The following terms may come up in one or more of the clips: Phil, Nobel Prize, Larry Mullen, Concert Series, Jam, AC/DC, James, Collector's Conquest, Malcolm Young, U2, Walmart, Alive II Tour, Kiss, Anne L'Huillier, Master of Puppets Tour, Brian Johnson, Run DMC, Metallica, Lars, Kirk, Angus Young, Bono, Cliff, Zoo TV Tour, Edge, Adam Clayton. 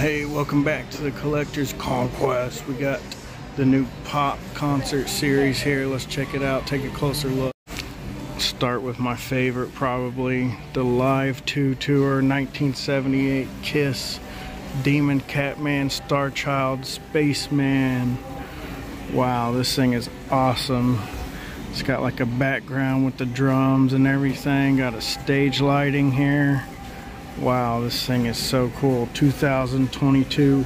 Hey, welcome back to the Collector's Conquest. We got the new pop concert series here. Let's check it out, take a closer look. Start with my favorite, probably the Alive II Tour, 1978, Kiss, Demon, Catman, Starchild, Spaceman. Wow, this thing is awesome. It's got like a background with the drums and everything. Got a stage lighting here. Wow, this thing is so cool. 2022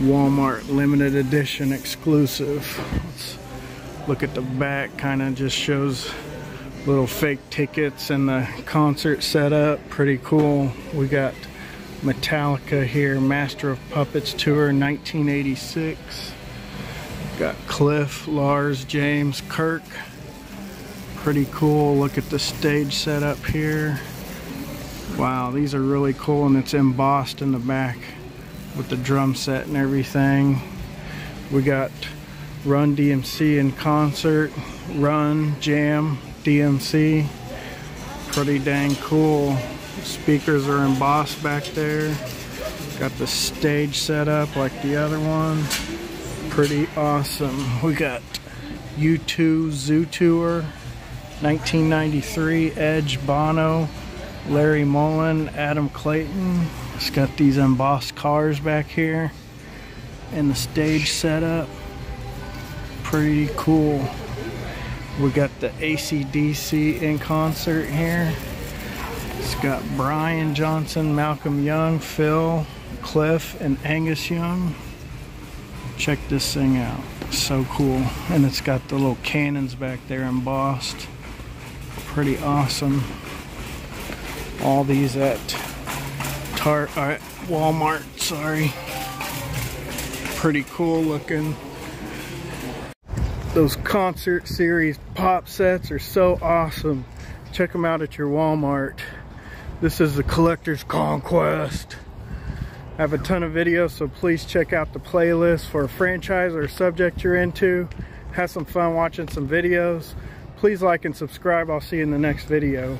Walmart limited edition exclusive. Let's look at the back. Kind of just shows little fake tickets and the concert setup. Pretty cool. We got Metallica here, Master of Puppets Tour 1986. Got Cliff, Lars, James, Kirk. Pretty cool. Look at the stage setup here. Wow, these are really cool, and it's embossed in the back with the drum set and everything. We got Run DMC in concert, Run, Jam, DMC. Pretty dang cool. Speakers are embossed back there. Got the stage set up like the other one. Pretty awesome. We got U2 Zoo Tour, 1993, Edge, Bono, Larry Mullen, Adam Clayton. It's got these embossed cars back here and the stage setup. Pretty cool. We got the AC/DC in concert here. It's got Brian Johnson, Malcolm Young, Phil, Cliff, and Angus Young. Check this thing out. So cool. And it's got the little cannons back there embossed. Pretty awesome. All these at Walmart, sorry. Pretty cool looking. Those concert series pop sets are so awesome. Check them out at your Walmart. This is the Collector's Conquest. I have a ton of videos, so please check out the playlist for a franchise or a subject you're into. Have some fun watching some videos. Please like and subscribe. I'll see you in the next video.